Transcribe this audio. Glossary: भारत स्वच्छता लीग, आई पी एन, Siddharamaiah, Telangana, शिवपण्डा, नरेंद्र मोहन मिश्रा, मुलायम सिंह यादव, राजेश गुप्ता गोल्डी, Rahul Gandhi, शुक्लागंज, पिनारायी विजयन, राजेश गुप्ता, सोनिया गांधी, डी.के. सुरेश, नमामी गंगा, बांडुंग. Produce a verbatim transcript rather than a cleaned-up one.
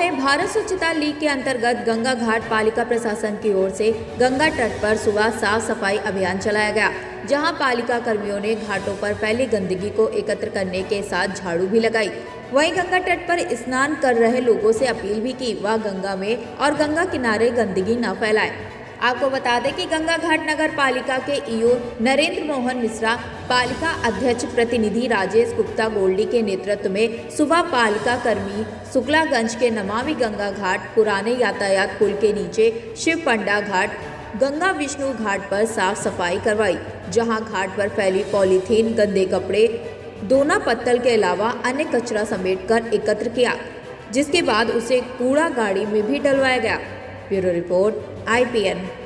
में भारत स्वच्छता लीग के अंतर्गत गंगा घाट पालिका प्रशासन की ओर से गंगा तट पर सुबह साफ सफाई अभियान चलाया गया, जहां पालिका कर्मियों ने घाटों पर फैली गंदगी को एकत्र करने के साथ झाड़ू भी लगाई। वहीं गंगा तट पर स्नान कर रहे लोगों से अपील भी की वह गंगा में और गंगा किनारे गंदगी न फैलाएं। आपको बता दें कि गंगा घाट नगर पालिका के ईओ नरेंद्र मोहन मिश्रा, पालिका अध्यक्ष प्रतिनिधि राजेश गुप्ता गोल्डी के नेतृत्व में सुबह पालिका कर्मी शुक्लागंज के नमामी गंगा घाट, पुराने यातायात पुल के नीचे शिवपण्डा घाट, गंगा विष्णु घाट पर साफ सफाई करवाई, जहां घाट पर फैली पॉलीथीन, गंदे कपड़े, दोना पत्तल के अलावा अन्य कचरा समेटकर एकत्र किया, जिसके बाद उसे कूड़ा गाड़ी में भी डलवाया गया। Bureau report आई पी एन।